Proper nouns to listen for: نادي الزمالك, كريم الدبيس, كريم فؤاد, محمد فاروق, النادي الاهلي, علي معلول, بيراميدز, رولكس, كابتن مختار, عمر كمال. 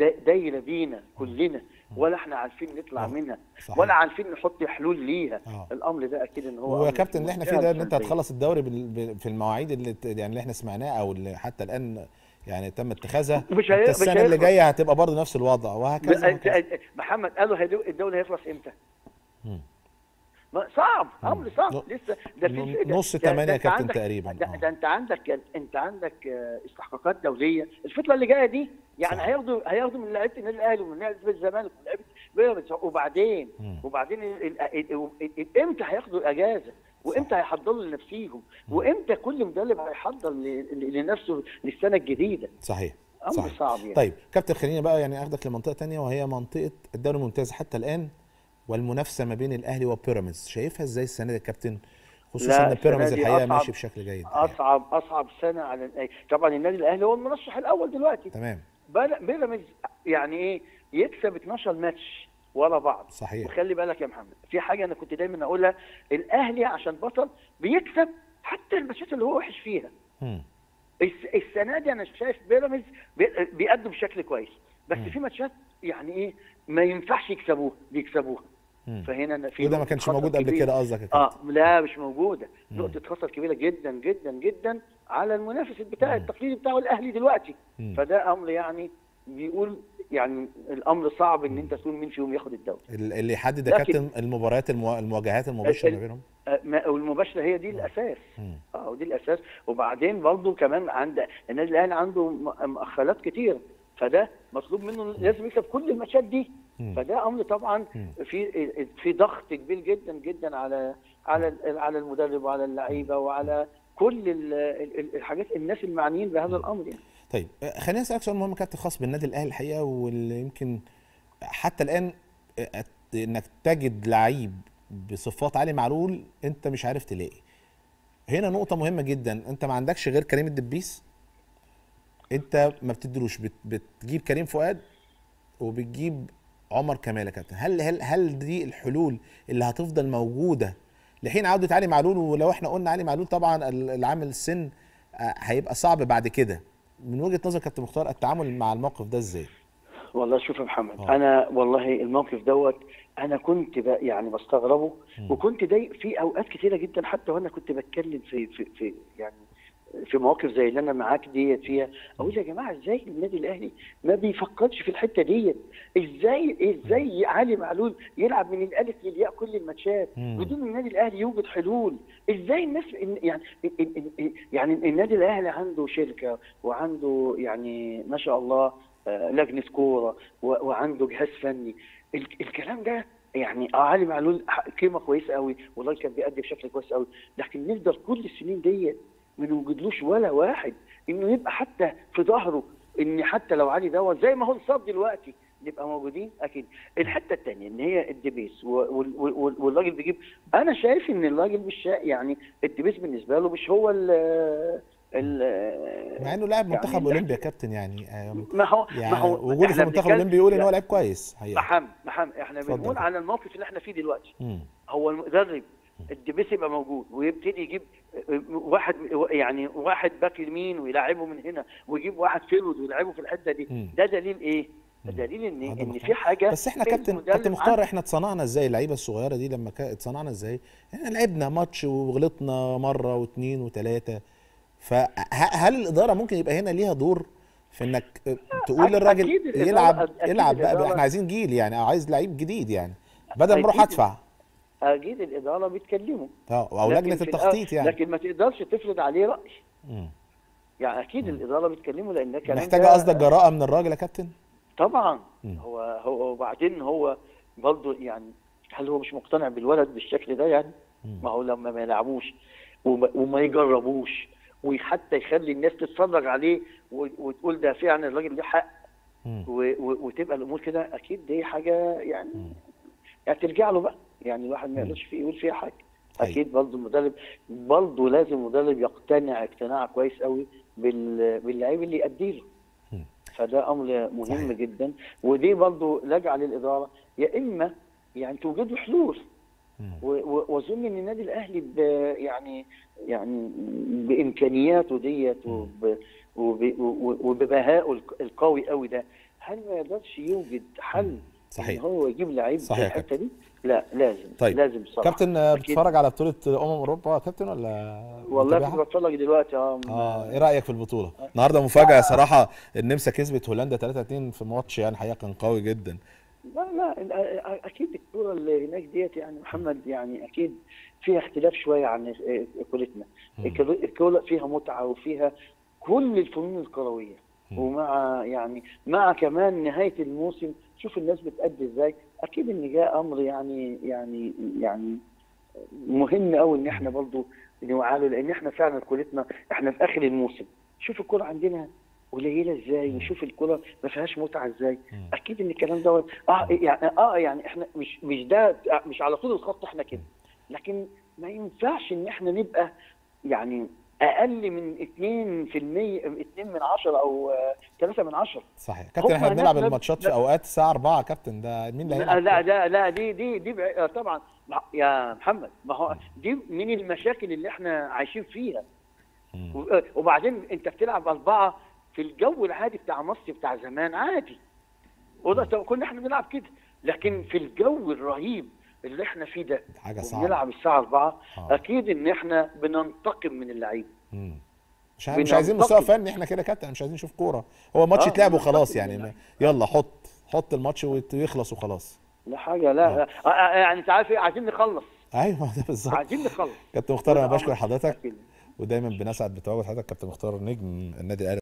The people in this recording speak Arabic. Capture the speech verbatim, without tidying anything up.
دايره بينا كلنا، ولا احنا عارفين نطلع منها صحيح. ولا عارفين نحط حلول ليها. آه. الامر ده اكيد ان هو، ويا كابتن اللي احنا فيه ده ان انت هتخلص الدوري في المواعيد اللي يعني اللي احنا سمعناها او اللي حتى الان يعني تم اتخاذها، السنه اللي جايه هتبقى برضه نفس الوضع وهكذا. محمد قالوا الدوري هيخلص امتى؟ امم صعب، امر صعب. م. لسه ده في نص ثمانية يا كابتن تقريبا. ده, ده انت عندك انت عندك استحقاقات دوليه الفتره اللي جايه دي، يعني هياخدوا هياخدوا من لعيبه النادي الاهلي ومن لعيبه الزمالك ومن لعيبه بيراميدز، وبعدين م. وبعدين امتى هياخدوا الاجازه؟ وامتى هيحضروا لنفسيهم؟ وامتى كل مدرب هيحضر لنفسه للسنه الجديده؟ صحيح امر صعب يعني. طيب كابتن خلينا بقى يعني اخدك لمنطقه ثانيه، وهي منطقه الدوري الممتاز حتى الان والمنافسه ما بين الاهلي وبيراميدز، شايفها ازاي السنه دي يا كابتن؟ خصوصا ان بيراميدز الحقيقه ماشي بشكل جيد. اصعب اصعب سنه على الاهلي، طبعا النادي الاهلي هو المرشح الاول دلوقتي. تمام. بيراميدز يعني ايه يكسب اتناشر ماتش ورا بعض. صحيح. وخلي بالك يا محمد في حاجه انا كنت دايما اقولها، الاهلي عشان بطل بيكسب حتى الماتشات اللي هو وحش فيها. امم السنه دي انا شايف بيراميدز بيقدم بشكل كويس، بس م. في ماتشات يعني ايه ما ينفعش يكسبوها بيكسبوها. فهنا في وده ما كانش موجود قبل كده قصدك؟ اه لا مش موجوده، نقطه خطر كبيره جدا جدا جدا على المنافس بتاع التقليدي بتاعه الاهلي دلوقتي. مم. فده امر يعني بيقول يعني الامر صعب ان انت تقول مين فيهم ياخد الدوري. اللي يحدد يا كابتن المباريات المو... المواجهات المباشره ما بينهم، والمباشره هي دي الاساس. مم. اه ودي الاساس، وبعدين برضه كمان عند النادي الاهلي عنده مؤخلات كتير، فده مطلوب منه لازم يكسب كل الماتشات دي. مم. فده امر طبعا في في ضغط كبير جدا جدا على على على المدرب وعلى اللعيبه وعلى كل الحاجات الناس المعنيين بهذا الامر يعني. طيب خليني اسالك سؤال مهم يا كابتن خاص بالنادي الاهلي الحقيقه، واللي يمكن حتى الان انك تجد لعيب بصفات علي معلول انت مش عارف تلاقي. هنا نقطه مهمه جدا، انت ما عندكش غير كريم الدبيس، انت ما بتدروش، بتجيب كريم فؤاد وبتجيب عمر كمال يا كابتن. هل هل هل دي الحلول اللي هتفضل موجوده لحين عوده علي معلول؟ ولو احنا قلنا علي معلول طبعا العامل السن هيبقى صعب بعد كده، من وجهه نظر كابتن مختار التعامل مع الموقف ده ازاي؟ والله شوف يا محمد، أوه. انا والله الموقف دوت انا كنت يعني بستغربه، م. وكنت ضايق في اوقات كثيره جدا، حتى وانا كنت بتكلم في في, في يعني في مواقف زي اللي انا معاك ديت فيها، اقول يا جماعه ازاي النادي الاهلي ما بيفكرش في الحته ديت؟ ازاي ازاي علي معلول يلعب من الالف للياء كل الماتشات بدون النادي الاهلي يوجد حلول؟ ازاي الناس يعني يعني النادي الاهلي عنده شركه وعنده يعني ما شاء الله لجنه كوره وعنده جهاز فني، الكلام ده يعني اه علي معلول قيمه كويسه قوي والله كان بيأدي بشكل كويس قوي، لكن نفضل كل السنين ديت ما نوجدلوش ولا واحد انه يبقى حتى في ظهره، ان حتى لو علي دوت زي ما هو انصاب دلوقتي نبقى موجودين اكيد. الحته الثانيه ان هي الدبيس والراجل بيجيب، انا شايف ان الراجل مش يعني الدبيس بالنسبه له مش هو ال ال مع انه لاعب منتخب اولمبي يا كابتن، يعني ما هو يعني ما هو وجوده في منتخب اولمبي يقول ان هو لاعب كويس. محمد محمد احنا بنقول على الموقف اللي احنا فيه دلوقتي، م. هو المدرب الدبيس يبقى موجود ويبتدي يجيب واحد يعني واحد باك يمين ويلعبه من هنا ويجيب واحد فيرود ويلعبه في الحته دي، ده دليل ايه؟ دليل ان ان في حاجه. بس احنا كابتن كابتن مختار احنا اتصنعنا ازاي اللعيبه الصغيره دي لما اتصنعنا ازاي؟ احنا لعبنا ماتش وغلطنا مره واثنين وثلاثه، فهل الاداره ممكن يبقى هنا ليها دور في انك تقول للراجل يلعب يلعب بقى، احنا عايزين جيل يعني او عايز لعيب جديد يعني بدل ما اروح ادفع؟ اكيد الاداره بيتكلموا اه او لجنه التخطيط يعني، لكن ما تقدرش تفرض عليه راي. امم يعني اكيد مم. الاداره بيتكلموا لان كلام محتاجه قصدك جراءه من الراجل يا كابتن؟ طبعا. مم. هو هو وبعدين هو برضه يعني هل هو مش مقتنع بالولد بالشكل ده يعني؟ مم. ما هو لما ما يلعبوش وما, وما يجربوش وحتى يخلي الناس تتفرج عليه وتقول ده فعلا الراجل له حق وتبقى الامور كده، اكيد دي حاجه يعني مم. يعني ترجع له بقى، يعني الواحد ما يقدرش فيه يقول فيها حاجه. اكيد برضه المدرب برضه لازم المدرب يقتنع اقتناع كويس قوي باللعيب اللي يأدي له، فده امر مهم صحيح. جدا، ودي برضه لاجعه للاداره يا اما يعني توجد له حلول، واظن ان النادي الاهلي يعني يعني بامكانياته ديت وببهائه القوي قوي ده هل ما يقدرش يوجد حل صحيح هو يجيب لعيب في الحته دي؟ لا لازم. طيب لازم صح. كابتن بتتفرج على بطوله امم اوروبا كابتن ولا؟ والله كنت بتفرج دلوقتي. اه اه ايه رايك في البطوله؟ النهارده مفاجاه صراحه، النمسا كسبت هولندا ثلاثة اثنين في ماتش يعني حقيقه كان قوي جدا. لا لا اكيد الكوره اللي هناك ديت يعني محمد يعني اكيد فيها اختلاف شويه عن كورتنا، الكوره فيها متعه وفيها كل الفنون الكرويه، ومع يعني مع كمان نهايه الموسم شوف الناس بتأدي ازاي. اكيد ان جاء امر يعني يعني يعني مهم قوي ان احنا برضه نوعى له، لان احنا فعلا كورتنا احنا في اخر الموسم، شوف الكوره عندنا قليله ازاي وشوف الكوره ما فيهاش متعه ازاي. اكيد ان الكلام دوت اه يعني اه يعني احنا مش مش ده مش على طول الخط احنا كده، لكن ما ينفعش ان احنا نبقى يعني اقل من اثنين في المية اثنين من عشرة او ثلاثة من عشرة. صحيح كابتن احنا بنلعب الماتشات في اوقات الساعه أربعة كابتن، ده مين اللي هيلعب؟ لا لا لا دي دي دي طبعا يا محمد، ما هو دي من المشاكل اللي احنا عايشين فيها. وبعدين انت بتلعب أربعة في الجو العادي بتاع مصر بتاع زمان عادي، وده كنا احنا بنلعب كده، لكن في الجو الرهيب اللي احنا فيه ده حاجه صعبه بنلعب الساعه أربعة. آه. اكيد ان احنا بننتقم من اللعيبه، مش عايز مش عايزين مستوى فني احنا كده كابتن، مش عايزين نشوف كوره، هو ماتش اتلعب آه وخلاص يعني، يلا حط حط الماتش ويخلص وخلاص. لا حاجه لا آه. آه يعني انت عارف ايه، عايزين نخلص. ايوه ده بالظبط، عايزين نخلص. كابتن مختار انا بشكر حضرتك ودايما بنسعد بتواجد حضرتك، كابتن مختار نجم النادي الاهلي.